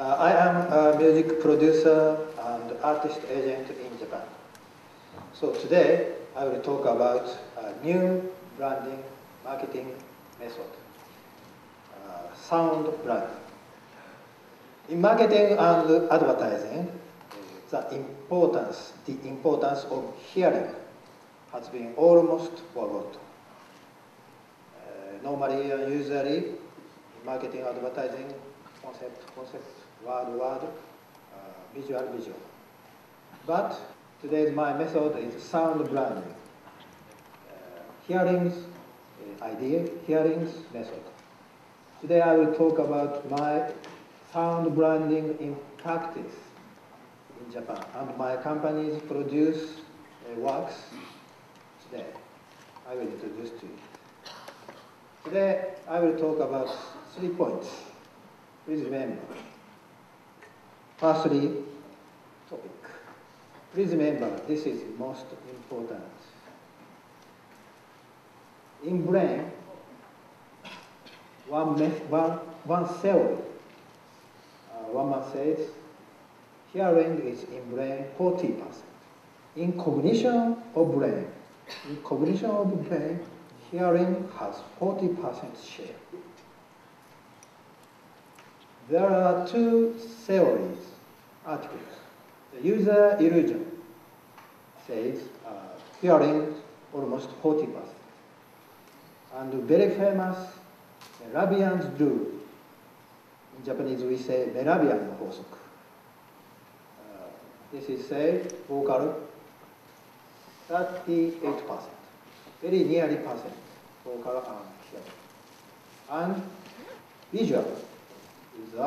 I am a music producer and artist agent in Japan. So today I will talk about a new branding marketing method, sound branding. In marketing and advertising, the importance of hearing has been almost forgotten. Normally and usually, in marketing advertising, concept, word, visual. But today my method is sound branding. Hearings method. Today I will talk about my sound branding in practice in Japan and my companies produce works today. I will introduce to you. Today I will talk about 3 points. Please remember. Firstly, topic. Please remember, this is most important. In brain, one theory, one man says, hearing is in brain 40%. In cognition of brain, hearing has 40% share. There are 2 theories, articles. The user illusion says hearing almost 40%. And very famous Merabian's rule. In Japanese we say Merabian no Hosoku. This is said vocal 38%. Very nearly percent vocal and hearing. And visual is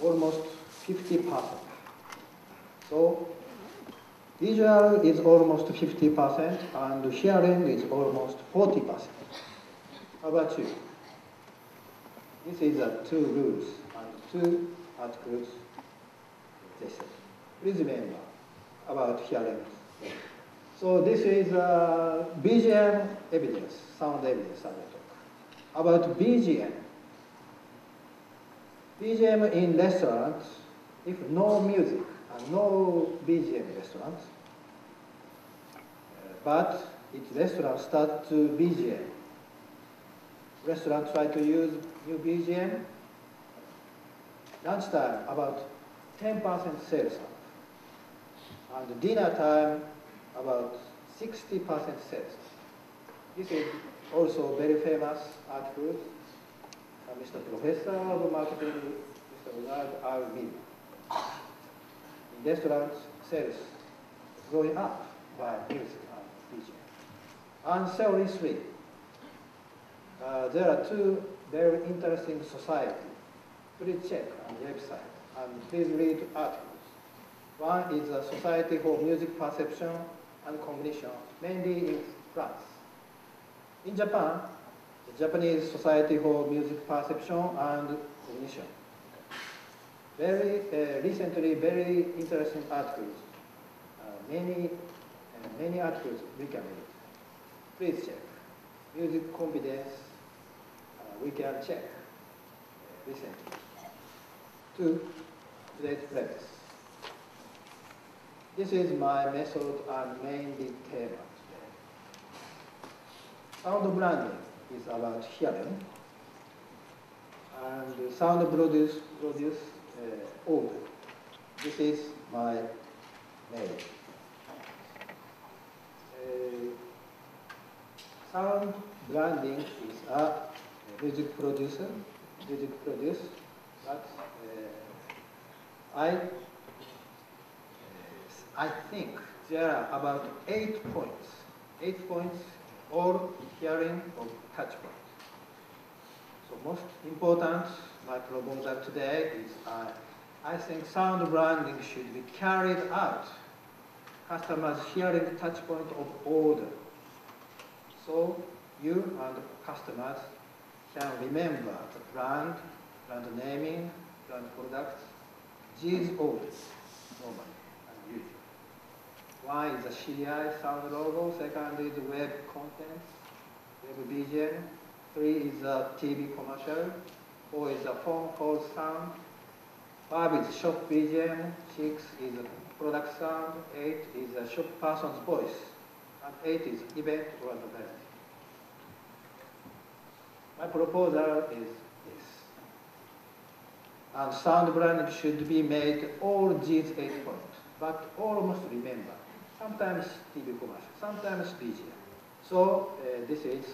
almost 50%. So visual is almost 50% and hearing is almost 40%. How about you? This is the 2 rules and 2 articles. Please remember about hearing. So this is BGM evidence, sound evidence I will talk. About BGM. BGM in restaurants, if no music, no BGM restaurants, but its restaurant start to BGM. Restaurant try to use new BGM. Lunchtime about 10% sales up, and dinner time about 60% sales. This is also very famous article from Mr. Professor of Marketing, Mr. Bernard R. V. Restaurants sales going up by music and DJ. And theory 3, there are 2 very interesting societies. Please check on the website and please read articles. One is a society for music perception and cognition, mainly in France. In Japan, the Japanese society for music perception and cognition. Recently, very interesting articles. Many articles we can read. Please check. Music competence, we can check recently. To today's practice. This is my method and mainly tema today. Sound branding is about hearing, and sound produce. This is my mail. Sound branding is a music producer, but I think there are about 8 points, all hearing of touch point. So most important, my proposal today is I think sound branding should be carried out. Customers hearing touch point of order. So you and customers can remember the brand naming, brand products, G's orders, normally and usually. One is a CI sound logo, second is web content, web BGM, 3 is a TV commercial, 4 is a phone call sound, 5 is shop BGM, 6 is product sound, 8 is a shop person's voice, and 8 is event or advertising. My proposal is this. And sound branding should be made all these 8 points, but all must remember. Sometimes TV commercial, sometimes BGM. So this is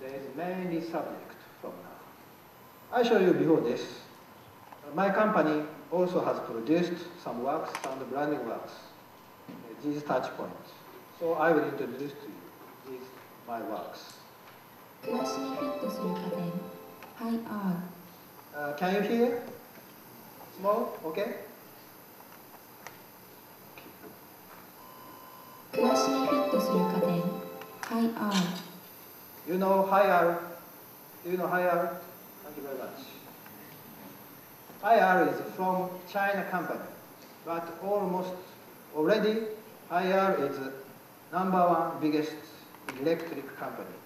today's main subject from now. I show you before this. My company also has produced some works, sound branding works, these touch points. So I will introduce to you these my works. Can you hear? Small? Okay? You know Haier? Do you know Haier? Thank you very much. Haier is from China company, but almost already Haier is #1 biggest electric company.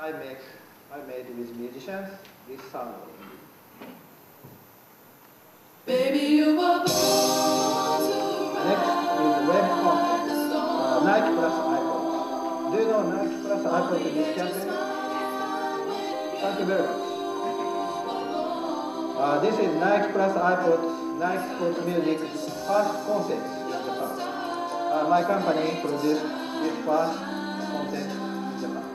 I made with musicians this sound. Baby, you were born to run. Next is web content. Nike Plus iPod. Do you know Nike Plus iPod in this campaign? Thank you very much. This is Nike Plus iPod, Nike Sports Music's first content in Japan. My company produced this first content in Japan.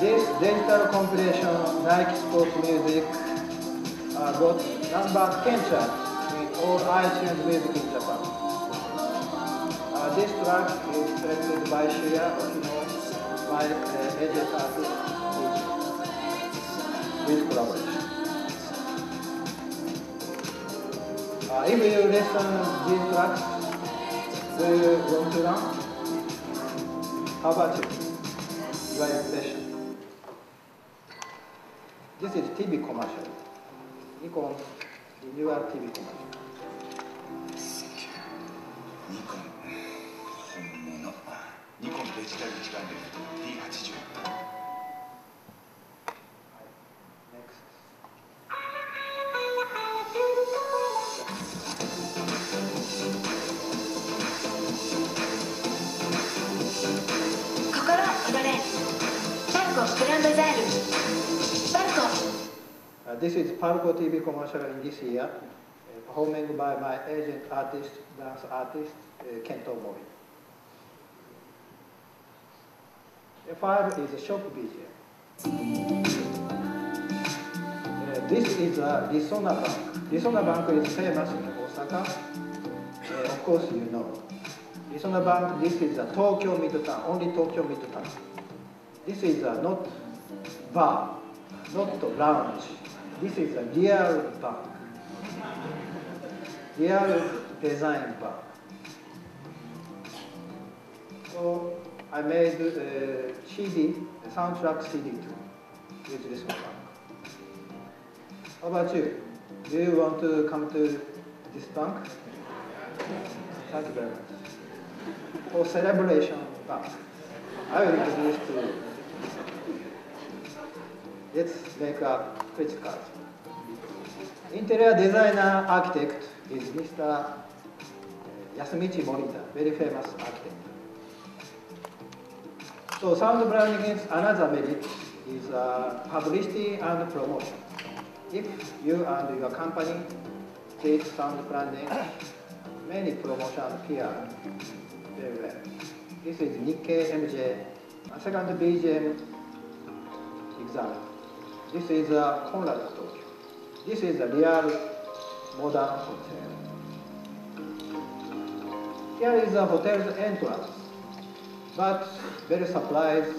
This digital compilation of Nike Sports Music got #10 in all iTunes Music in Japan. This track is directed by Shuya Okino, by edit artist with collaboration. If you listen to these tracks, will you want to run? How about you? Your impression? This is TV commercial. Nikon newer TV commercial. Nikon digital standard D80. Next. Kokoro odore. Parco Grandzaru. This is Parco TV commercial in this year, performing by my agent artist, dance artist, Kento Mori. 5 is a shop BGM. This is Lisona Bank. Lisona Bank is famous in Osaka. Of course you know. Lisona Bank, this is a Tokyo Midtown, only Tokyo Midtown. This is not bar, not lounge. This is a real bank, real design bank. So I made a CD, a soundtrack CD too, with this one bank. How about you? Do you want to come to this bank? Thank you very much. For celebration bank, I will introduce to you. Let's make a credit card. Interior designer architect is Mr. Yasumichi Monita, very famous architect. So sound branding is another merit is publicity and promotion. If you and your company take sound branding, many promotion PR very well. This is Nikkei MJ, a second BGM example. This is a Conrad Tokyo. This is a real modern hotel. Here is the hotel's entrance, but very surprised,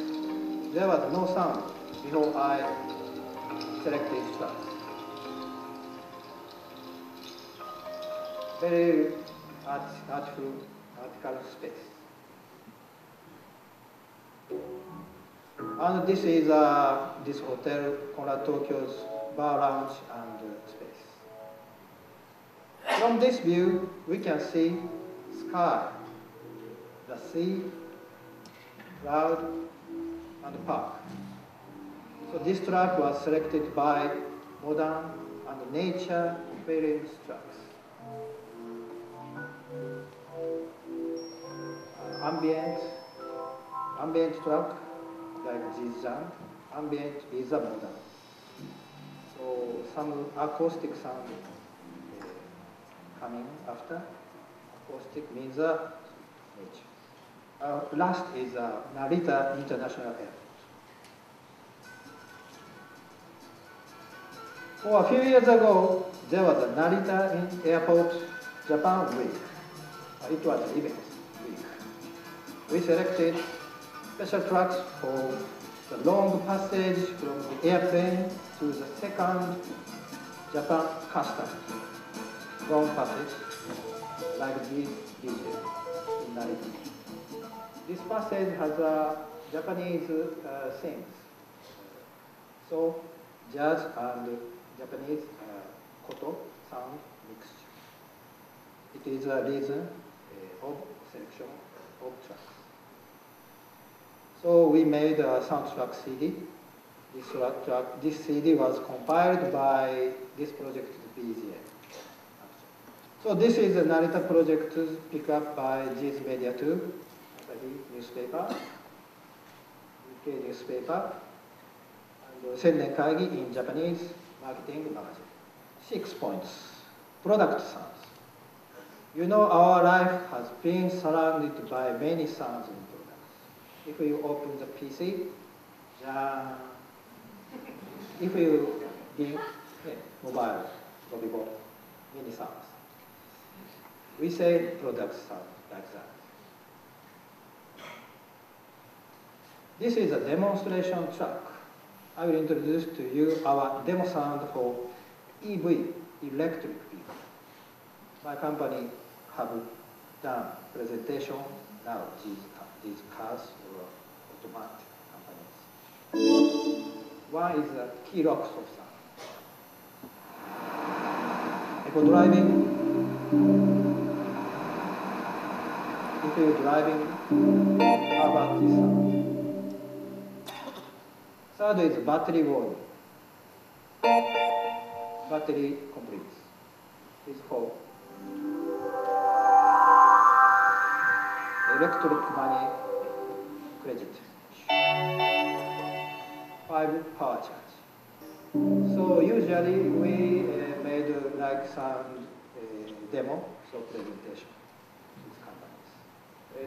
there was no sound before I selected that. Very artful, article space. And this is this hotel, Conrad Tokyo's bar lounge and space. From this view, we can see sky, the sea, loud, and punk. So this track was selected by modern and nature various tracks. Ambient track like Jizz, ambient is a modern. So some acoustic sound coming after. Acoustic means nature. Last is Narita International Airport. Oh, a few years ago, there was a Narita Airport Japan Week. It was an event week. We selected special tracks for the long passage from the airplane to the second Japan customs. Long passage, like this detail in Narita. This passage has a Japanese themes. So, jazz and Japanese koto sound mixture. It is a reason of selection of tracks. So we made a soundtrack CD. This CD was compiled by this project BZA. So this is a Narita project picked up by Jizz Media 2, Asahi newspaper, UK newspaper, and Sennenkaigi in Japanese, marketing magazine. 6 points. Product sounds. You know our life has been surrounded by many sounds and products. If you open the PC, if you give mobile, lollipop, many sounds. We say product sound like that. This is a demonstration track. I will introduce to you our demo sound for EV, electric vehicle. My company have done presentation now, these cars or automatic companies. One is the key locks of sound. Eco-driving. If you're driving, how about this sound? Third is battery warning. Battery completes. It's for electric money credit. 5 power charge. So usually we made like some demo, so presentation with companies.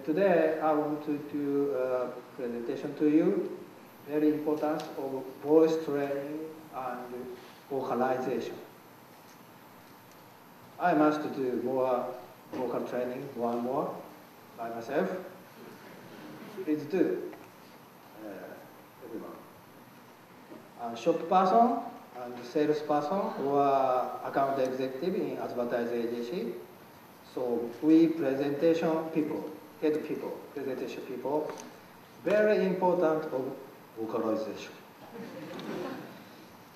Today I want to do a presentation to you. Very importance of voice training and vocalization. I must do more vocal training, one more, by myself. Please do, everyone. A shop person and salesperson or account executive in advertising agency. So we presentation people, head people, presentation people, very important of vocalization.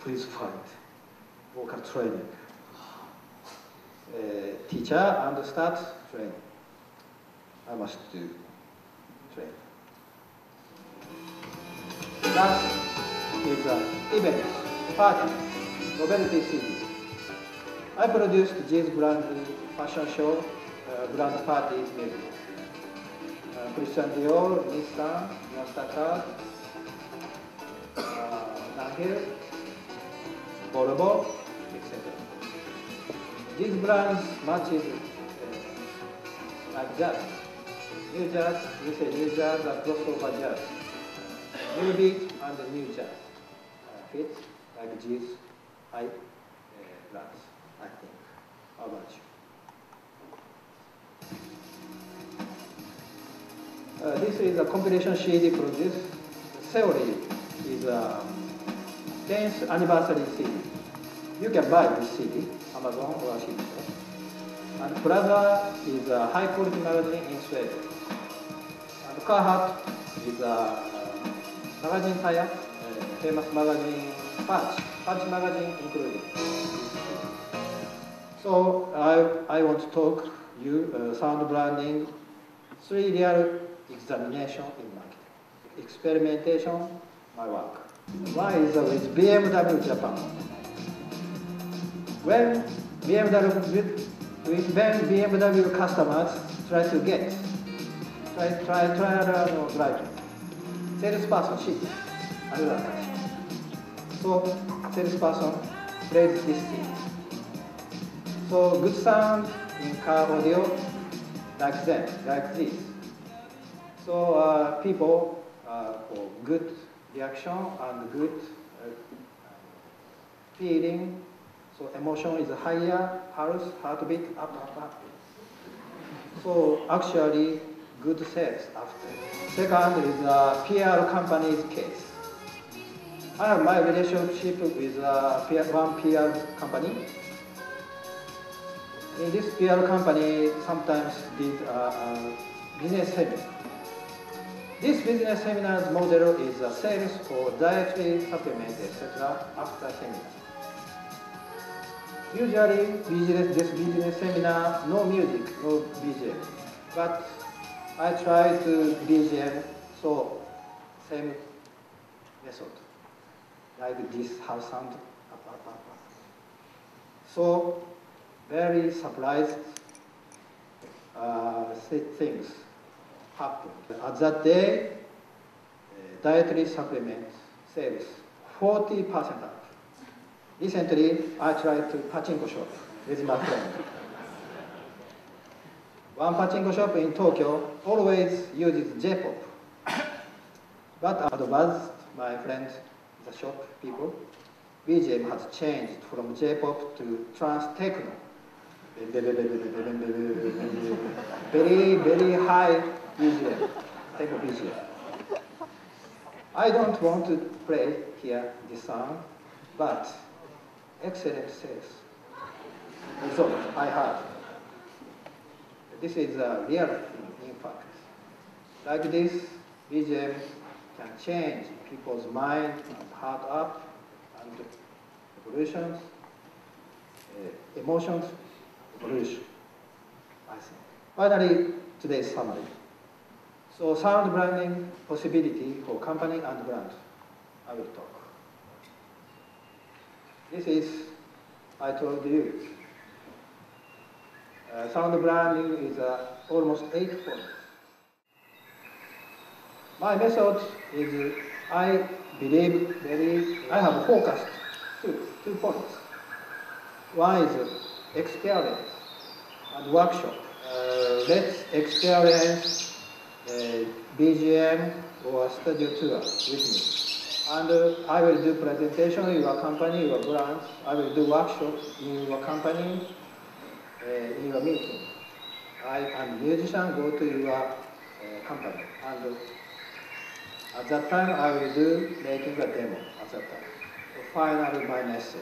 Please find vocal training. Teacher and start training. I must do training. That is an event, party, novelty series. I produced this brand fashion show, brand party music. Christian Dior, Nissan, Mastercard, Nahir, Volvo, etc. These brands matches like jazz. New jazz, we say new jazz and crossover jazz. New beat and new jazz fits like these high brands, I think. How about you? This is a compilation CD produced. Seory is a 10th anniversary CD. You can buy this CD, Amazon or CD. And Brother is a high quality magazine in Sweden. And Carhartt is a magazine tie-up, famous magazine Punch magazine included. So I want to talk you sound branding, 3 real examination in marketing. experimentation, my work. One is with BMW Japan. When BMW customers try to get, trial driving, salesperson ship, so salesperson plays this thing. So good sound in car audio, like that, like this. So people for good reaction and good feeling. So emotion is higher, pulse, heartbeat, up. So actually, good sales after. Second is PR company's case. I have my relationship with one PR company. In this PR company, sometimes did business seminar. This business seminar's model is sales for dietary supplements, etc. after seminar. Usually, this business seminar, no music, no BGM. But I try to BGM, so same method. Like this, how sound, up. So, very surprised things happened. At that day, dietary supplement sales 40% up. Recently, I tried to pachinko shop with my friend. One pachinko shop in Tokyo always uses J-pop. But I advised my friend, the shop people, BGM has changed from J-pop to trans-techno. Very, very high BGM, techno BGM. I don't want to play here this song, but excellent sales. So I have. This is a real thing, in fact. Like this, BGM can change people's mind and heart up, and evolutions, emotions, evolution, I think. Finally, today's summary. So sound branding possibility for company and brand. I will talk. This is, I told you, sound branding is almost 8 points. My method is I believe I have focused two points. One is experience and workshop. Let's experience BGM or studio tour with me. And I will do presentation in your company, your branch. I will do workshop in your company, in your meeting. I am musician, go to your company. And at that time, I will do making a demo at that time. So finally, my message.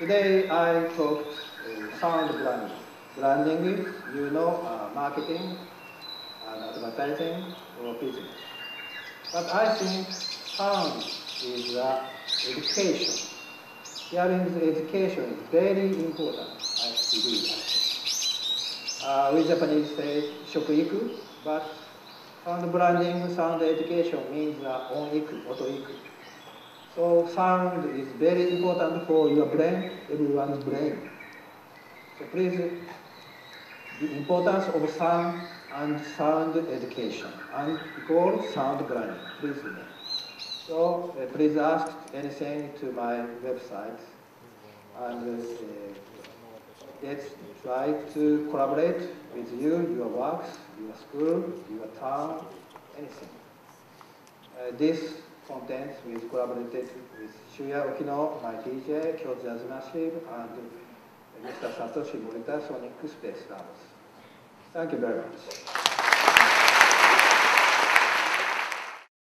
Today, I talked sound branding. Branding is, you know, marketing, advertising, or business. But I think sound is education. Hearing education is very important, I believe. We Japanese say shokuiku, but sound branding, sound education means oniku, otoiku. So sound is very important for your brain, everyone's brain. So please, the importance of sound and sound education, and call sound branding, please. So please ask anything to my website, and let's try to collaborate with you, your works, your school, your town, anything. This content was collaborated with Shuya Okino, my DJ, Kyoji Azumashib, and Mr. Satoshi Morita, Sonic Space Labs. Thank you very much.